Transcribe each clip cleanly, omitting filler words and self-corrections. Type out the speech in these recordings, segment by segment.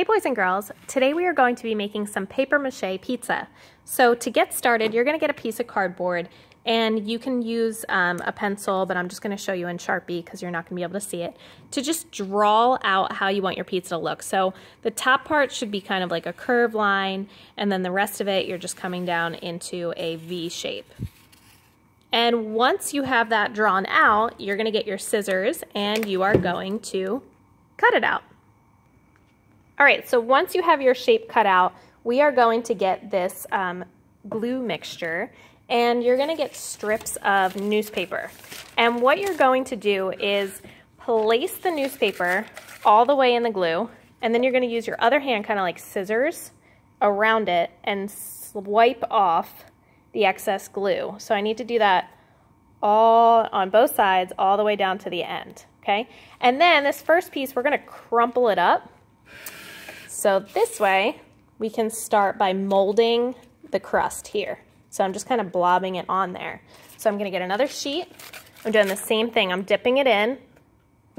Hey boys and girls, today we are going to be making some papier-mâché pizza. So to get started, you're going to get a piece of cardboard and you can use a pencil, but I'm just going to show you in Sharpie because you're not going to be able to see it, to just draw out how you want your pizza to look. So the top part should be kind of like a curved line, and then the rest of it you're just coming down into a V shape. And once you have that drawn out, you're going to get your scissors and you are going to cut it out. All right, so once you have your shape cut out, we are going to get this glue mixture, and you're gonna get strips of newspaper. And what you're going to do is place the newspaper all the way in the glue, and then you're gonna use your other hand, kind of like scissors, around it and swipe off the excess glue. So I need to do that all on both sides, all the way down to the end, okay? And then this first piece, we're gonna crumple it up. So this way, we can start by molding the crust here. So I'm just kind of blobbing it on there. So I'm gonna get another sheet. I'm doing the same thing. I'm dipping it in,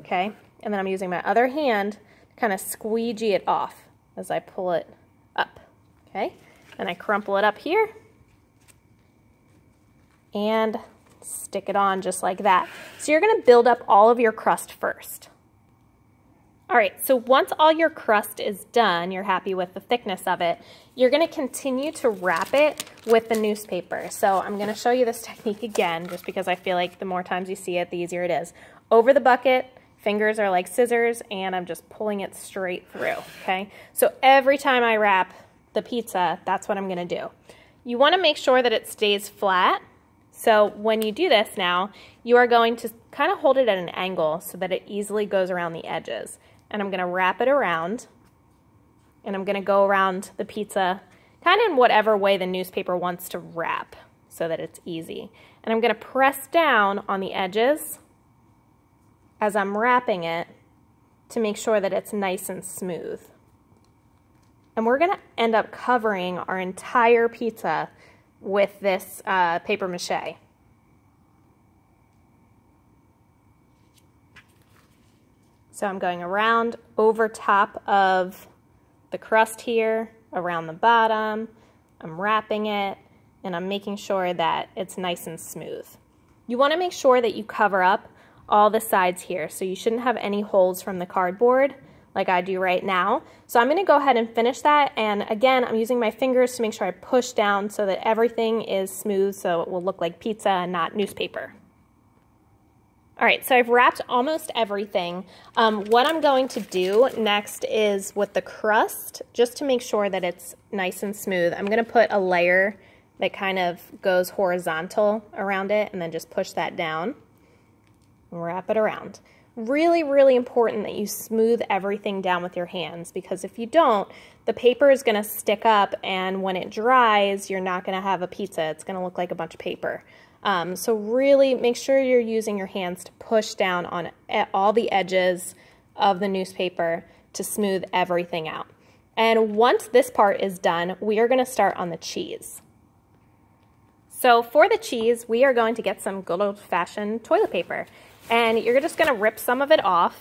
okay? And then I'm using my other hand to kind of squeegee it off as I pull it up, okay? And I crumple it up here and stick it on just like that. So you're gonna build up all of your crust first. All right, so once all your crust is done, you're happy with the thickness of it, you're gonna continue to wrap it with the newspaper. So I'm gonna show you this technique again, just because I feel like the more times you see it, the easier it is. Over the bucket, fingers are like scissors, and I'm just pulling it straight through, okay? So every time I wrap the pizza, that's what I'm gonna do. You wanna make sure that it stays flat. So when you do this now, you are going to kind of hold it at an angle so that it easily goes around the edges. And I'm gonna wrap it around, and I'm gonna go around the pizza kind of in whatever way the newspaper wants to wrap so that it's easy. And I'm gonna press down on the edges as I'm wrapping it to make sure that it's nice and smooth. And we're gonna end up covering our entire pizza with this papier-mâché. So I'm going around over top of the crust here, around the bottom, I'm wrapping it, and I'm making sure that it's nice and smooth. You want to make sure that you cover up all the sides here, so you shouldn't have any holes from the cardboard like I do right now. So I'm going to go ahead and finish that, and again, I'm using my fingers to make sure I push down so that everything is smooth, so it will look like pizza and not newspaper. All right, so I've wrapped almost everything. What I'm going to do next is with the crust, just to make sure that it's nice and smooth, I'm gonna put a layer that kind of goes horizontal around it and then just push that down and wrap it around. Really, really important that you smooth everything down with your hands, because if you don't, the paper is gonna stick up, and when it dries, you're not gonna have a pizza. It's gonna look like a bunch of paper. So really make sure you're using your hands to push down on all the edges of the newspaper to smooth everything out. And once this part is done, we are going to start on the cheese. So for the cheese, we are going to get some good old-fashioned toilet paper. And you're just going to rip some of it off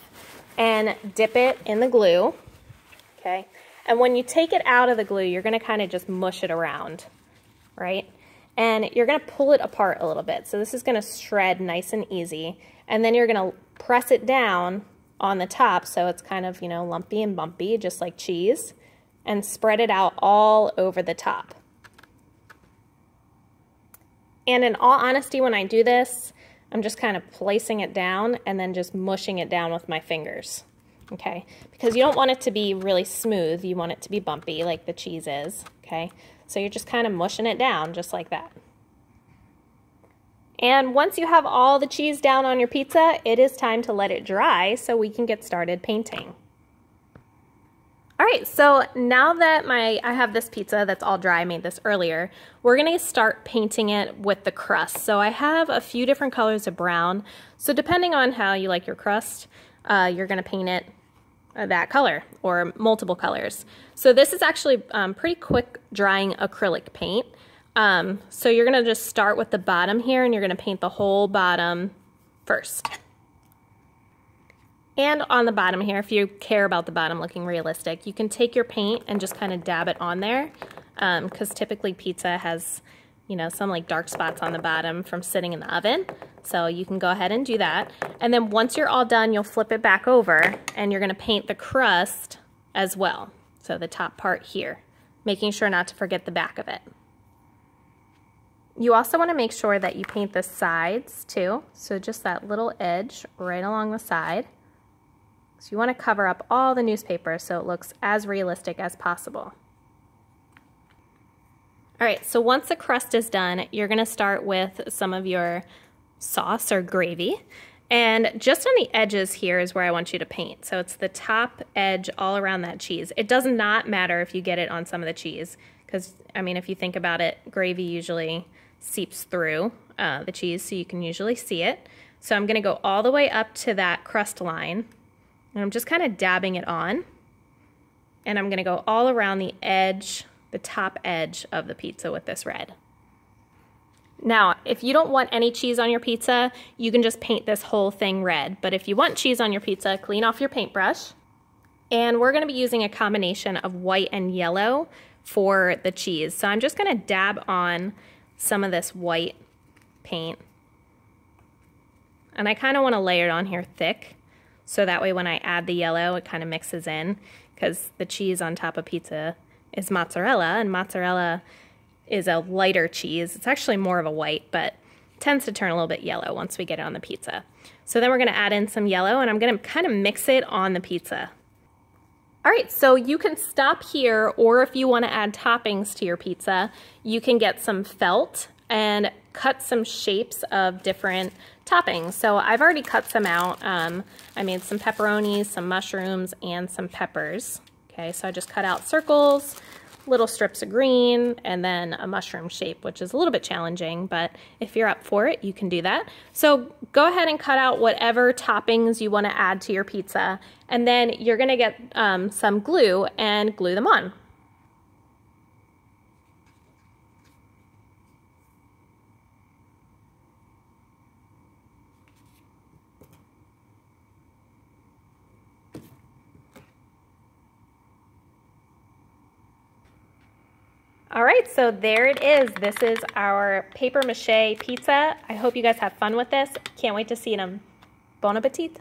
and dip it in the glue. Okay. And when you take it out of the glue, you're going to kind of just mush it around, right? And you're gonna pull it apart a little bit. So this is gonna shred nice and easy. And then you're gonna press it down on the top so it's kind of, you know, lumpy and bumpy, just like cheese, and spread it out all over the top. And in all honesty, when I do this, I'm just kind of placing it down and then just mushing it down with my fingers, okay? Because you don't want it to be really smooth, you want it to be bumpy like the cheese is, okay? So you're just kind of mushing it down just like that. And once you have all the cheese down on your pizza, it is time to let it dry so we can get started painting. All right, so now that I have this pizza that's all dry, I made this earlier, we're gonna start painting it with the crust. So I have a few different colors of brown. So depending on how you like your crust, you're gonna paint it that color or multiple colors. So this is actually pretty quick drying acrylic paint. So you're gonna just start with the bottom here, and you're gonna paint the whole bottom first. And on the bottom here, if you care about the bottom looking realistic, you can take your paint and just kind of dab it on there, because typically pizza has, you know, some like dark spots on the bottom from sitting in the oven. So you can go ahead and do that. And then once you're all done, you'll flip it back over and you're gonna paint the crust as well. So the top part here, making sure not to forget the back of it. You also wanna make sure that you paint the sides too. So just that little edge right along the side. So you wanna cover up all the newspaper so it looks as realistic as possible. All right, so once the crust is done, you're gonna start with some of your sauce or gravy. And just on the edges here is where I want you to paint. So it's the top edge all around that cheese. It does not matter if you get it on some of the cheese, because, I mean, if you think about it, gravy usually seeps through the cheese, so you can usually see it. So I'm gonna go all the way up to that crust line, and I'm just kind of dabbing it on. And I'm gonna go all around the edge, the top edge of the pizza with this red. Now, if you don't want any cheese on your pizza, you can just paint this whole thing red. But if you want cheese on your pizza, clean off your paintbrush. And we're gonna be using a combination of white and yellow for the cheese. So I'm just gonna dab on some of this white paint. And I kinda wanna layer it on here thick, so that way when I add the yellow, it kinda mixes in, because the cheese on top of pizza is mozzarella, and mozzarella is a lighter cheese. It's actually more of a white, but tends to turn a little bit yellow once we get it on the pizza. So then we're gonna add in some yellow, and I'm gonna kind of mix it on the pizza. All right, so you can stop here, or if you wanna add toppings to your pizza, you can get some felt and cut some shapes of different toppings. So I've already cut some out. I made some pepperonis, some mushrooms, and some peppers. Okay, so I just cut out circles, little strips of green, and then a mushroom shape, which is a little bit challenging, but if you're up for it, you can do that. So go ahead and cut out whatever toppings you want to add to your pizza, and then you're going to get some glue and glue them on. All right, so there it is. This is our papier-mâché pizza. I hope you guys have fun with this. Can't wait to see them. Bon appetit.